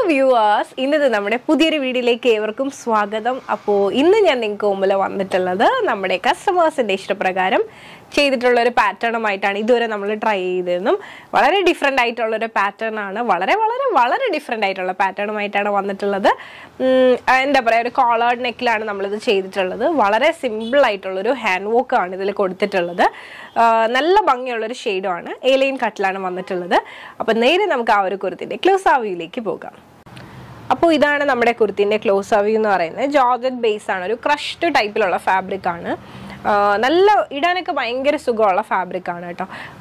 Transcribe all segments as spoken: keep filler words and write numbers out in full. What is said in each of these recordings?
Hello viewers, this is our new video. Welcome to our new customers. We will try a pattern. We will try a different pattern. We will try a different pattern. We will try a collared neck. We will try a simple hand walk. We will try a shade on the alien cut. We will try a close up. Now, this is our close-up view. It's a georgette base, a crushed type of fabric. Uh, it's a good fabric.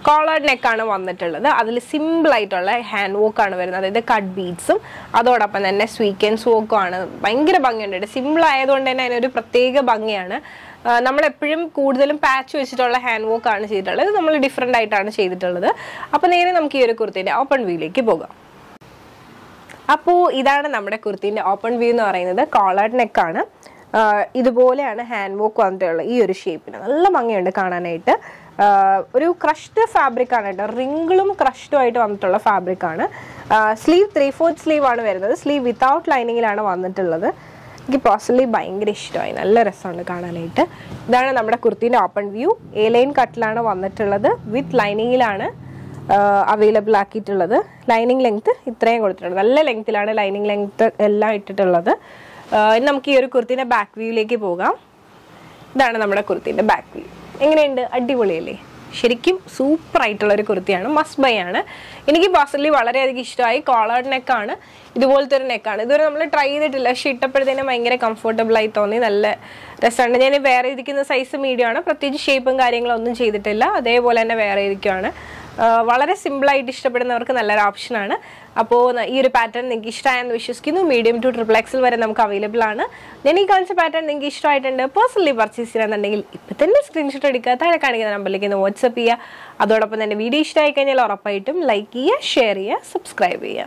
Collared neck. It's a simple hand work. It's a cut beads. It's a weekend work. It's a simple hand work. We have a patch and a hand work. We have a different item. Now, we will go open wheel. Now, this is the open view of the collared neck. This is the hand work. This shape. It is crushed fabric. Ring crushed fabric. Sleeve three fourths sleeve. Sleeve without lining. Possibly buying rich toy. This is the open view. A-line cut with lining. Uh, available lining length इतने length lining length uh, back view लेके back view इंगने super item must buy आना इनकी possibly वाला collar neck आना neck try comfortable restaurant jane vary irikkunna size medium aanu prathiyich shape um karyangala onnum cheyittilla adey pole thana vary irikkaana valare simple aayittu ishtappedunavarku nalla option aanu appo ee oru pattern ninge ishtaayanu vishwasikkunnu medium to triple xl vare namukku available aanu then ee kancha pattern ninge ishtaayittund personally purchase cheyanundengil ipo thenne screenshot edukka thale kaanikkunna numberlekku WhatsApp cheya adodappam thenne video ishtaayi kannal orappayittum like cheya share cheya subscribe cheya